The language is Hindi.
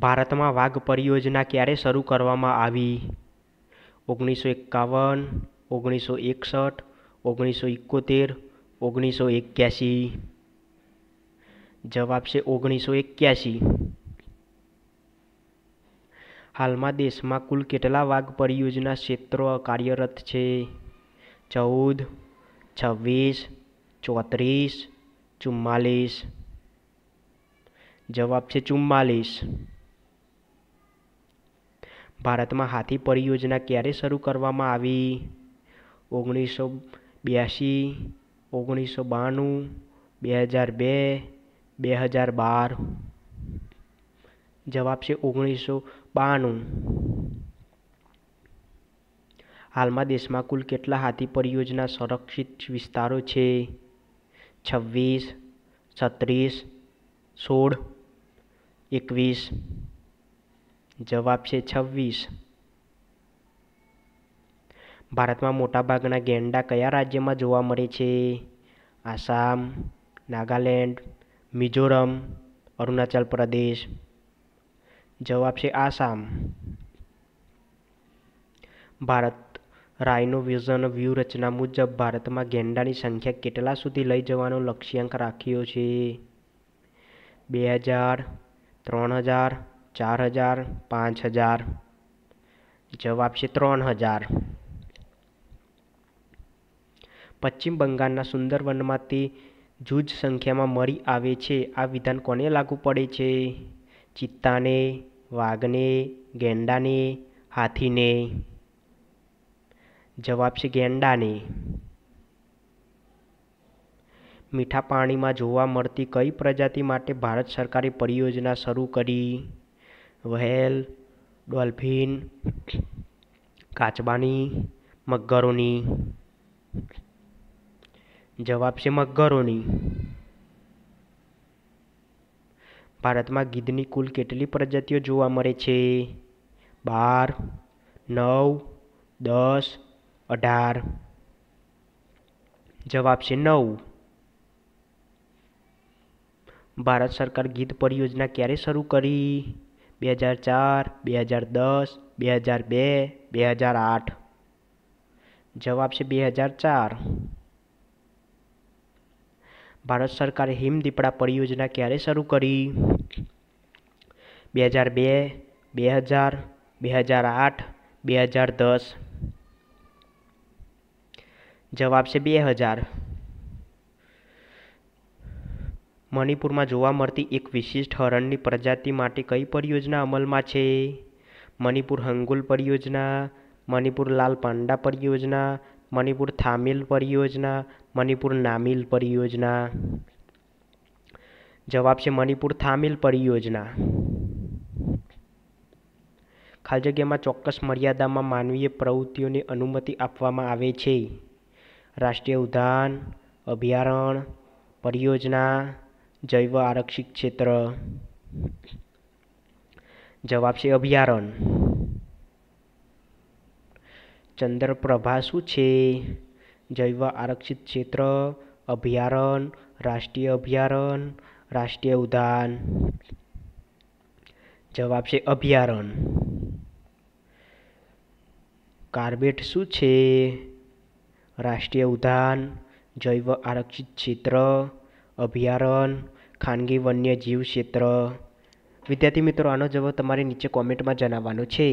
भारत में वाघ परियोजना क्यारे शुरू करवामां आवी? 1951, 1961, 1971, 1981। जवाब से 1981। हाल में देश में कुल केटला वाघ परियोजना क्षेत्रों कार्यरत है? 14, 26, 34, 44। जवाब से 44। भारत में हाथी परियोजना क्यारे शुरू करवामां आवी? 1982, 1992, 2002, 2012। जवाब से 1992। हाल में देश में कुल केटला हाथी परियोजना संरक्षित विस्तारों छे? 26, 36, 16, 21। जवाब से 26। भारत में मोटा भागना गेंडा कया राज्य में जोवा मळे छे? आसाम, नागालैंड, मिजोरम, अरुणाचल प्रदेश। जवाब से आसाम। भारत राइनो विजन व्यूहरचना मुजब भारत में गेंडा की संख्या केटला सुधी लई जवानो लक्ष्यांक राख्यो छे? 2000, 3000, 4000, 5000। जवाब से 3000। पश्चिम बंगाल सुंदरवन में जूज संख्या में मरी आवे छे। आ विधान कोने लागू पड़े छे? चीता ने, वाघ ने, गेंडा ने, हाथी ने। जवाब से गेंडा ने। मीठा पानी में जोवा मळती कई प्रजाति माटे भारत सरकारे परियोजना शुरू करी? व्हेल, डॉल्फिन, काचबानी, मगरोनी। जवाब से मगरोनी। भारत में गीधनी कुल केटली प्रजातिओ जोवा मळे छे? 12, 9, 10, 18। जवाब से 9। भारत सरकार गीध परियोजना क्यारे शुरू करी? 2004, 2010, 2002, 2008। जवाब से 2004। भारत सरकार हिमदीपड़ा परियोजना क्यारे शुरू करी? 2002, 2000, 2008, 2010। जवाब से 2000। मणिपुर में जोवा मळती एक विशिष्ट हरण की प्रजाति माटे कई परियोजना अमल में छे? मणिपुर हंगुल परियोजना, मणिपुर लाल पांडा परियोजना, मणिपुर थामिल परियोजना, मणिपुर नामिल परियोजना। जवाब से मणिपुर थामिल परियोजना। खाली जगह में चौक्कस मर्यादा में मानवीय प्रवृत्तिओं ने अनुमति आपवामां आवे छे? राष्ट्रीय उद्यान, अभयारण्य, परियोजना, जैव आरक्षित क्षेत्र। जवाब से अभयारण्य। चंद्रप्रभा शू छे? जैव आरक्षित क्षेत्र, अभयारण्य, राष्ट्रीय उद्यान। जवाब से अभयारण्य। कार्बेट शू छे? राष्ट्रीय उद्यान, जैव आरक्षित क्षेत्र, अभयारण्य, खानगी वन्यजीव क्षेत्र। विद्यार्थी मित्रों, आनो जवाब तमारे नीचे कॉमेंट में जणाववानो छे।